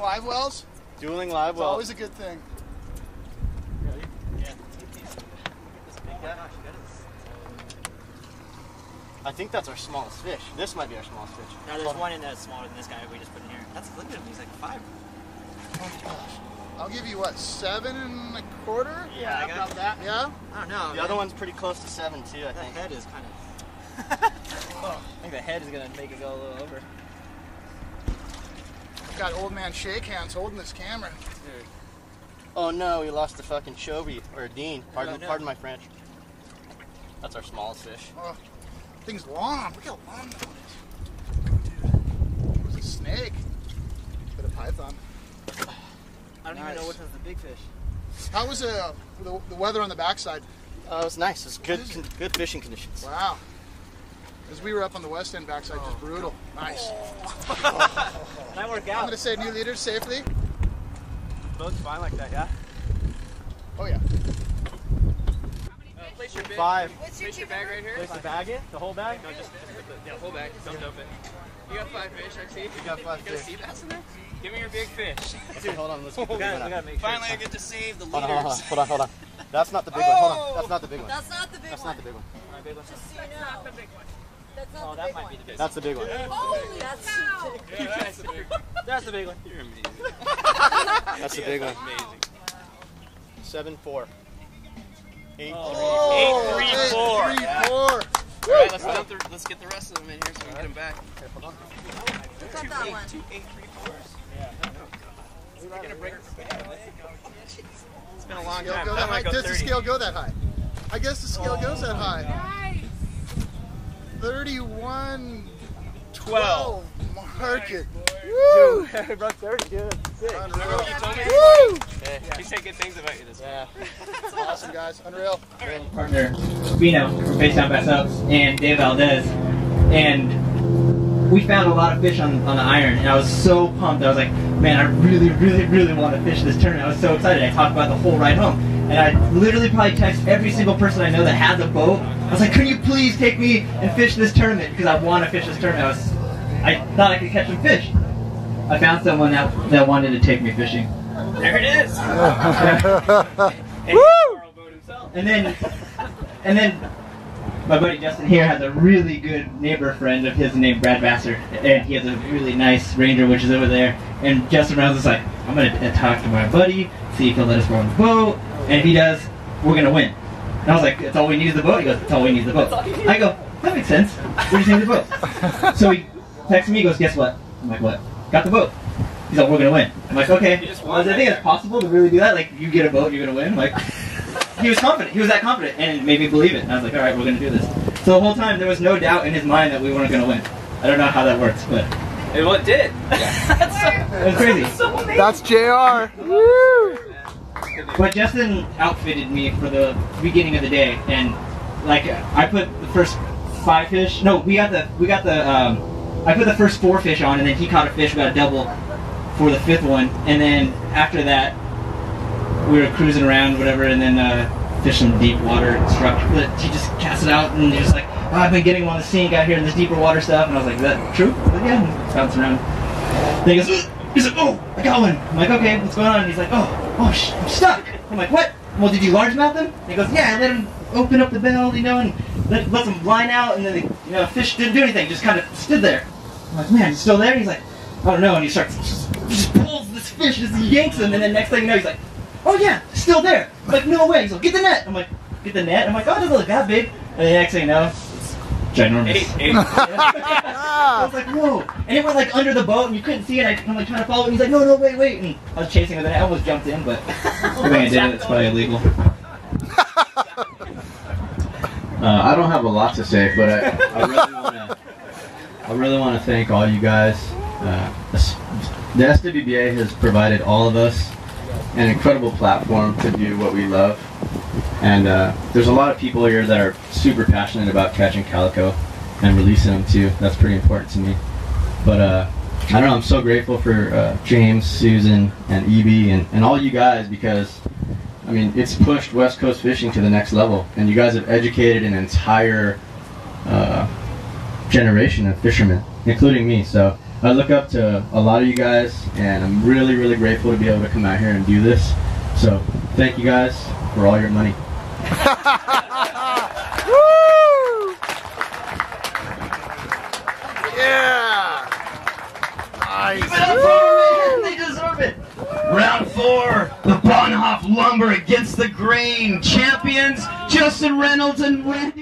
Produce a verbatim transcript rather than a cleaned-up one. live wells? Dueling live wells. Always a good thing. Really? Yeah. I think that's our smallest fish. This might be our smallest fish. No, there's one in that's smaller than this guy we just put in here. That's look at him. He's like five. Oh my gosh. I'll give you what, seven and a quarter? Yeah, I got that. Yeah? I don't know. The man. Other one's pretty close to seven too, I that think. The head is kind of... oh. I think the head is going to make it go a little over. I've got old man shake hands holding this camera. Dude. Oh no, we lost the fucking Chovy, or Dean. Pardon, pardon my French. That's our smallest fish. Oh, thing's long. Look how long that one is. Dude, it was a snake. But a python. I don't nice. even know which one's the big fish. How was uh, the, the weather on the backside? Uh, it was nice. It was good con it? good fishing conditions. Wow. Because we were up on the west end backside, oh. just brutal. Nice. Oh. That worked out. I'm going to say new leaders safely. Boat's fine like that, yeah? Oh, yeah. How many fish? Uh, place your bag. Five. What's your place your bag right here. Place five. The bag in? The whole bag? No, just the, the whole bag. Dumped open. You got five fish, I see. You got five fish. You got a sea bass in there? Give me your big fish. Dude, hold on, let's oh, got, got sure Finally, I get to save the leaders. Hold on, hold on, hold on. That's not the big oh! one. Hold on, that's not the big one. That's not the big that's one. That's not the big one. Right, big one. Just so you know. That's not the big one. That's not oh, the that big might one. Be the big that's one. The big one. Yeah. Holy that's cow! The yeah, that's, the big one. That's the big one. You're amazing. That's the big yeah, one. Amazing. Seven four. Eight oh. three. Eight three four. Eight, three, yeah. four. All right, let's, dump the, let's get the rest of them in here so we can get them back. Okay, hold on. Look at that one. Two eight three fours. We're gonna break the scale. It's been a long time. Go that high. Does the scale go that high? I guess the scale oh, goes that high. Nice. thirty-one twelve market. Nice, woo! I broke thirty, dude. Sick. Unreal. You told me? Woo! Yeah. Yeah. You said good things about you this yeah. week. That's awesome, guys. Unreal. Right. Partner Spino from Basedown Bass Ups and Dave Valdez. And we found a lot of fish on, on the iron, and I was so pumped. I was like, man, I really, really, really want to fish this tournament. I was so excited. I talked about the whole ride home. And I literally probably texted every single person I know that has a boat. I was like, can you please take me and fish this tournament? Because I want to fish this tournament. I, was, I thought I could catch some fish. I found someone that, that wanted to take me fishing. There it is. And, woo! And then, and then, my buddy Justin here has a really good neighbor friend of his named Brad Vassar, and he has a really nice Ranger which is over there, and Justin Reynolds is like, I'm going to talk to my buddy, see if he'll let us go on the boat, and if he does, we're going to win. And I was like, that's all we need is the boat? He goes, that's all we need is the boat. I go, that makes sense, we just need the boat. So he texts me, he goes, guess what? I'm like, what? Got the boat. He's like, we're going to win. I'm like, okay. Well, I think it's possible to really do that, like you get a boat, you're going to win? I'm like. He was confident. He was that confident, and it made me believe it. And I was like, all right, we're going to do this. So the whole time, there was no doubt in his mind that we weren't going to win. I don't know how that works, but... It, well, it did. Yeah. That's so, it was crazy. That's, so that's J R. Woo! But Justin outfitted me for the beginning of the day, and like I put the first five fish. No, we got the we got the. Um, I put the first four fish on, and then he caught a fish, got a double for the fifth one, and then after that. We were cruising around, whatever, and then uh, fish some deep water struck. He just cast it out, and he was like, oh, I've been getting him on the sink out here in this deeper water stuff. And I was like, is that true? Like, yeah, bouncing around. Then he goes, Ugh! He's like, oh, I got one. I'm like, okay, what's going on? And he's like, oh, oh, sh I'm stuck. I'm like, what? Well, did you largemouth him? And he goes, yeah, I let him open up the bell, you know, and let, let him line out. And then the you know, fish didn't do anything, just kind of stood there. I'm like, man, he's still there? And he's like, I don't know. And he starts, just, just pulls this fish, just yanks him. And then next thing you know, he's like, oh yeah, still there. I'm like, no way. He's like, get the net. I'm like, get the net. I'm like, oh, it doesn't look that big. And the next thing you know, it's ginormous. Eight, eight. I was like, whoa. And it went like under the boat and you couldn't see it. I'm like trying to follow it. And he's like, no, no, wait, wait. And I was chasing with it. I almost jumped in, but the way I did it, it's probably illegal. uh, I don't have a lot to say, but I, I really want to I really want to thank all you guys. Uh, the S W B A has provided all of us an incredible platform to do what we love, and uh, there's a lot of people here that are super passionate about catching calico and releasing them too. That's pretty important to me. But uh, I don't know, I'm so grateful for uh, James, Susan, and E B and, and all you guys, because I mean it's pushed West Coast fishing to the next level, and you guys have educated an entire uh, generation of fishermen, including me. So I look up to a lot of you guys, and I'm really, really grateful to be able to come out here and do this. So thank you guys for all your money. Woo! Yeah! Nice. Give it up for them, man. They deserve it. Round four, the Bohnhoff Lumber Against the Grain champions, Justin Reynolds and Randy.